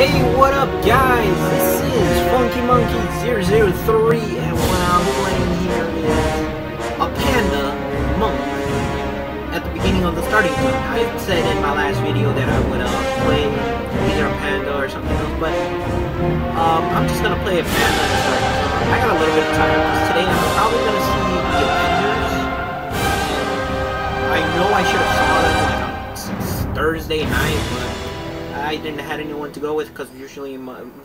Hey, what up, guys? This is Funky Monkey003, and what I'm playing here is a panda monkey at the beginning of the starting point. I said in my last video that I would play either a panda or something else, but I'm just gonna play a panda to start. I got a little bit of time because today I'm probably gonna see the Avengers. I know I should have saw it like Thursday night, but I didn't have anyone to go with because usually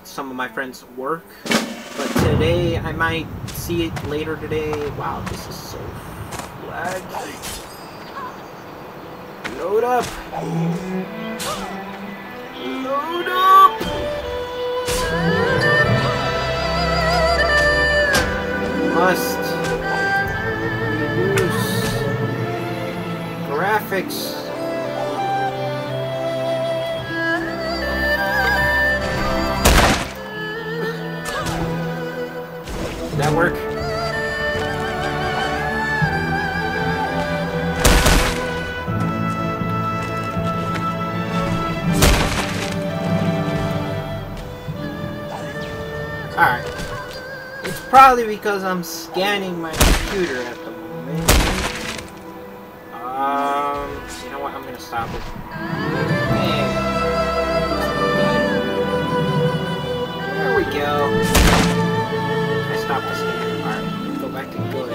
some of my friends work, but today I might see it later today. Wow, this is so laggy. Load up! Load up! Must reduce graphics. That work? Alright. It's probably because I'm scanning my computer at the moment. You know what? I'm gonna stop it. Hey. There we go. Stop the scan. Alright, go back to good.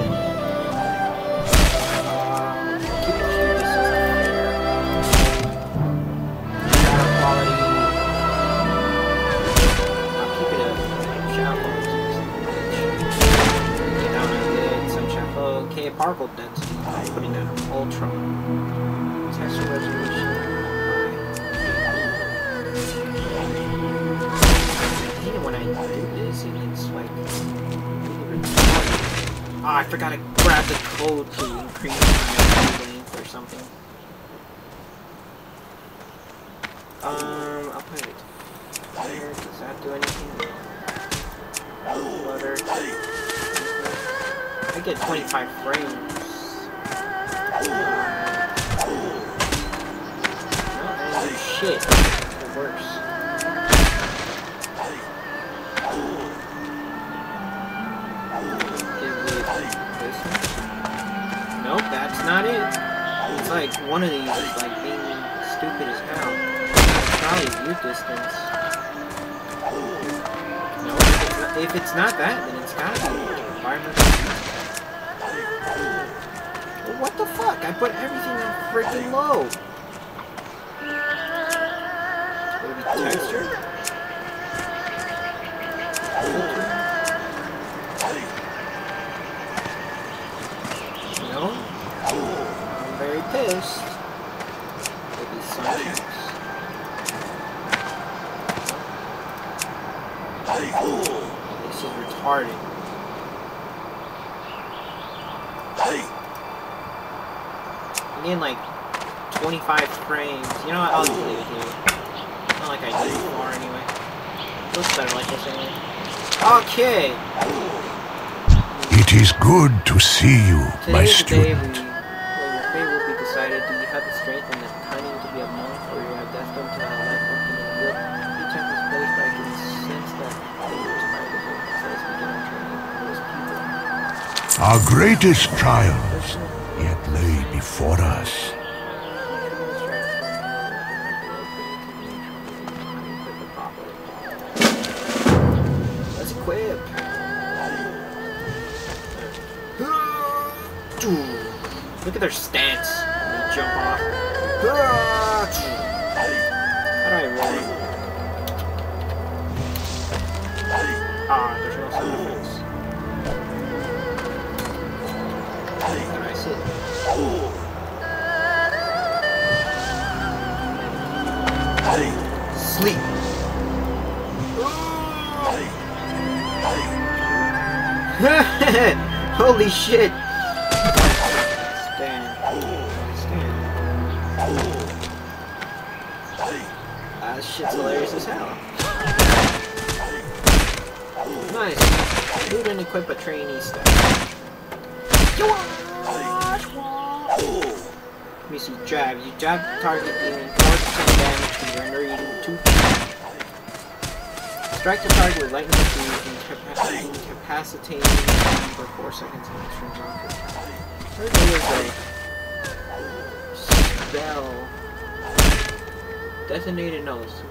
Keep the heat distance higher. Shadow quality. I'll keep it up. Shadow quality. Get down on good. Sunshine flow. Okay, particle density. I'm putting that on ultra. Texture resolution. I hate it when I do this, it looks like. Oh, I forgot to grab the code to increase my length or something. I'll put it there. Does that do anything? Flutter. I get 25 frames. Oh shit. It's worse. Nope, that's not it. It's like one of these is like being stupid as hell. Probably view distance. No, if it's not that, then it's gotta be environmental. Well, what the fuck? I put everything on freaking low. Would it be texture? Pissed. It'll be silence. This is retarded. I need like 25 frames. You know what? I'll just leave it here. Not like I did before anyway. It looks better like this anyway. Okay. It is good to see you, my student. Our greatest trials yet lay before us. Let's equip. Look at their stance. They jump off. How do I roll? Ah, there's no sound effects. Sleep. Holy shit. Stand. This shit's hilarious as hell. Nice. Dude didn't equip a trainee staff. Let me see, jab. You jab the target dealing 4% damage and render you 2. Strike the target with lightning speed, incapacitating for 4 seconds and it turns off. There is a spell. Detonated nose.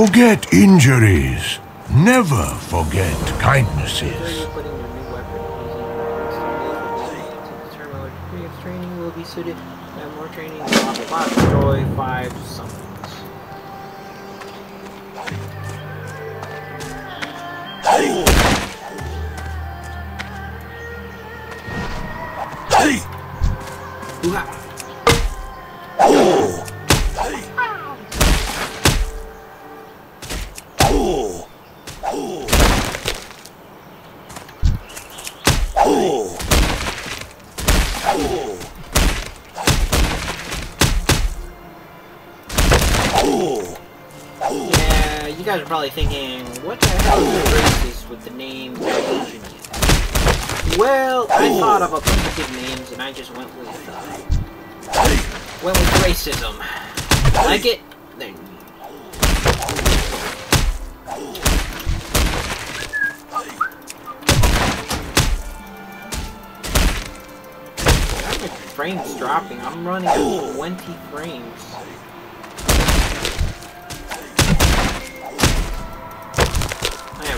Forget injuries. Never forget kindnesses. Training will be suited. And more training. Destroy 5 summons. You guys are probably thinking, what the hell is racist with the name Asian yet? Well, I thought of a bunch of good names and I just went with racism. Like it? There. I'm just frames dropping. I'm running at 20 frames.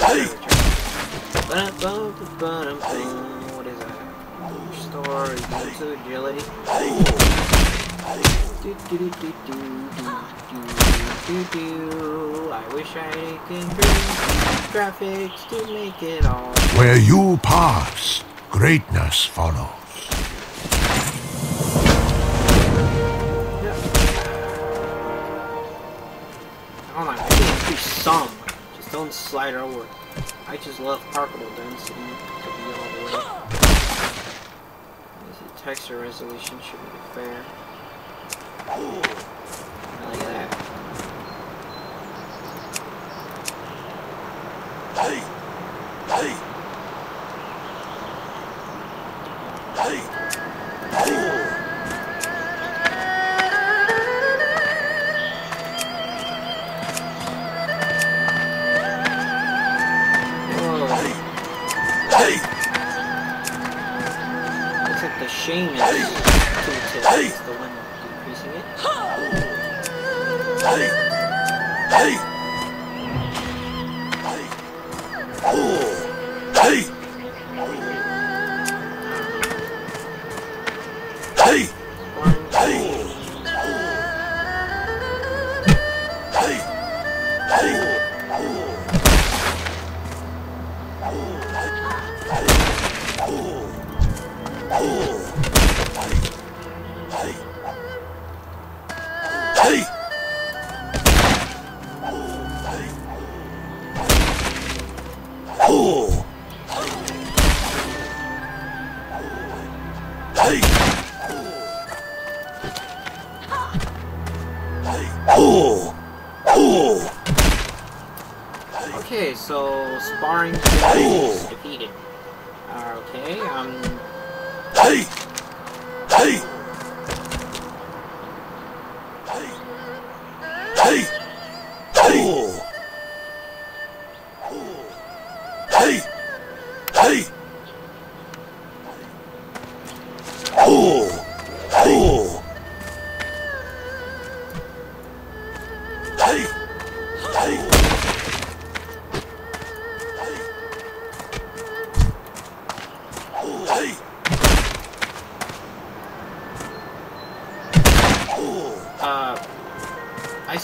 What is that? Restore, go to agility. I wish I could bring graphics to make it all. Where you pass, greatness follows. Hold on, I can increase some. Just don't slide over. I just love particle density to be all the way. The texture resolution should be fair. I like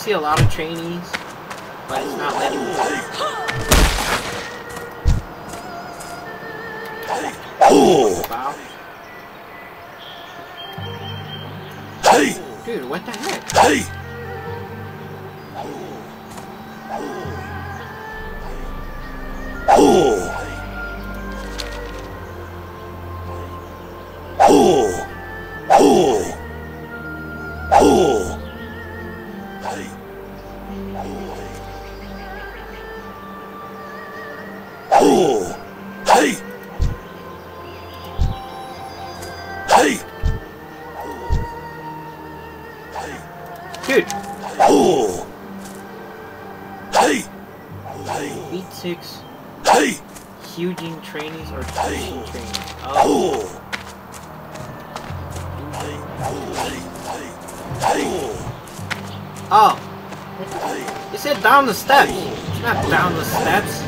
see a lot of trainees, but it's not letting me. Wow. Dude, what the heck? Dude! Beat 6. Huging trainees or teaching trainees. Oh. Oh. It said down the steps. It's not down the steps.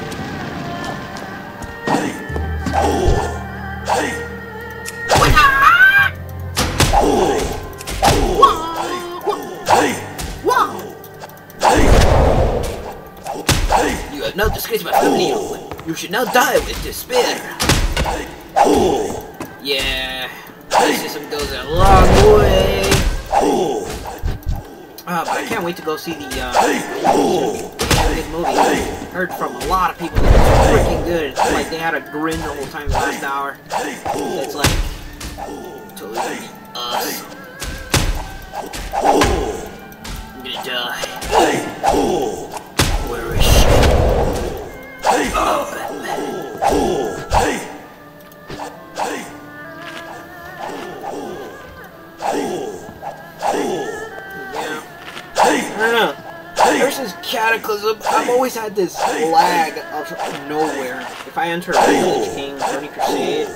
Now disgrace my family. You should now die with despair. Yeah, racism goes a long way. But I can't wait to go see the big movie. Heard from a lot of people that it's freaking good. It's like they had a grin the whole time last hour. It's like totally us. I'm gonna die. Where is she? Yeah. I don't know. Ever since Cataclysm, I've always had this lag of nowhere. If I enter a Village King, Journey Crusade,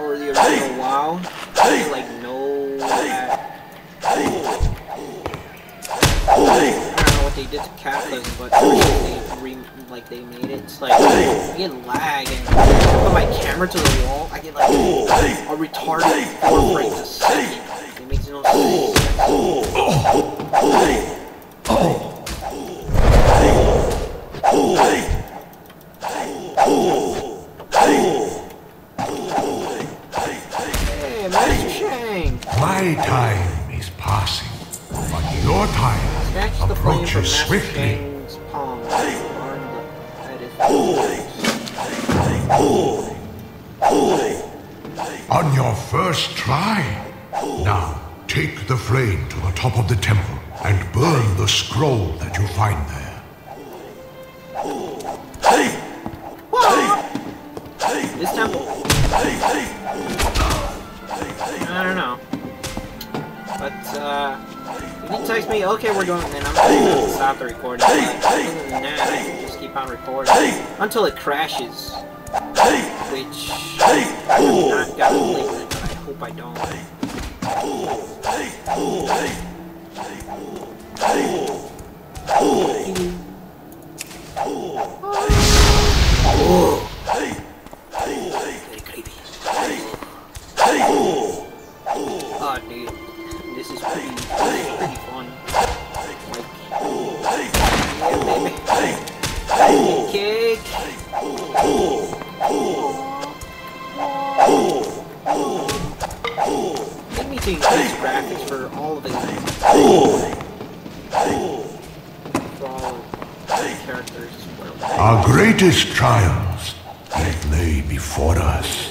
or the original WoW, there's like no lag. I don't know what they did to Cataclysm, but they made it. It's like I get lag, and if I put my camera to the wall, I get like a retarded frame a second. It makes no sense. Hey, Master Shang! My time is passing, but your time approaches swiftly. On your first try, now take the flame to the top of the temple and burn the scroll that you find there. Whoa. This temple? I don't know. But, if he texts me, okay, we're going, then I'm going to stop the recording. But other than that, I can just keep on recording until it crashes, which I've not gotten lately, but I hope I don't. Very creepy. Oh, dude. This is pretty fun. Like, yeah, baby. Cake. Let me change these graphics for all of the characters. Our greatest trials that lay before us.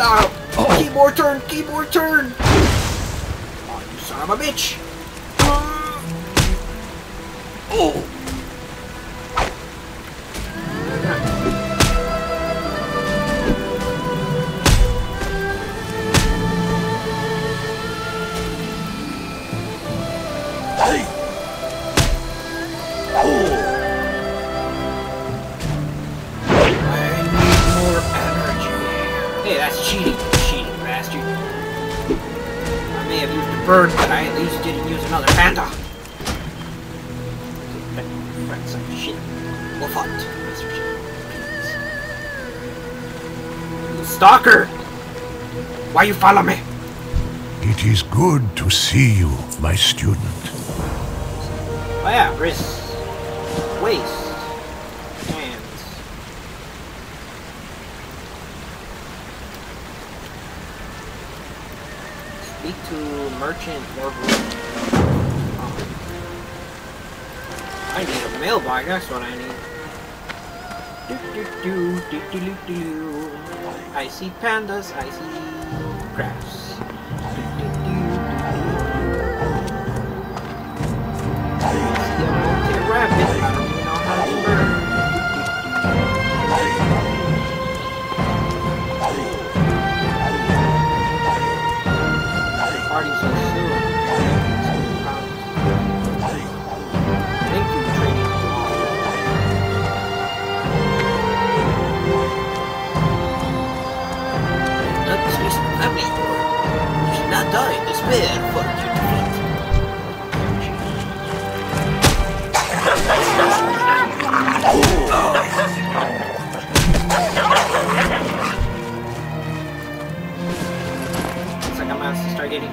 Stop! Oh. Keyboard turn! Keyboard turn! Come on, you son of a bitch! Oh! But I at least didn't use another panda. Friends like shit. We'll fight, Mr. Shit. You stalker! Why you follow me? It is good to see you, my student. Oh yeah, wrists, waist, hands. Speak to merchant or I need a mailbox, that's what I need. I see pandas, I see crabs. I see a rabbit, I don't even know how to murder.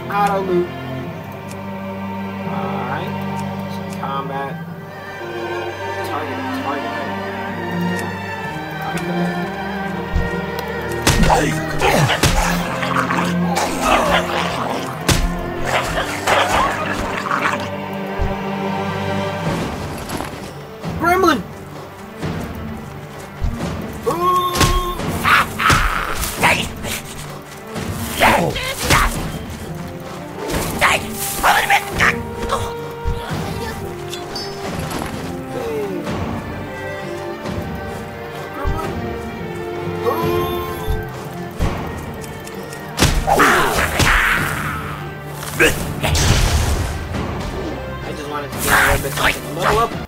Auto loot. Alright. Some combat. Target. Gremlin! I just wanted to get a little bit of blow up.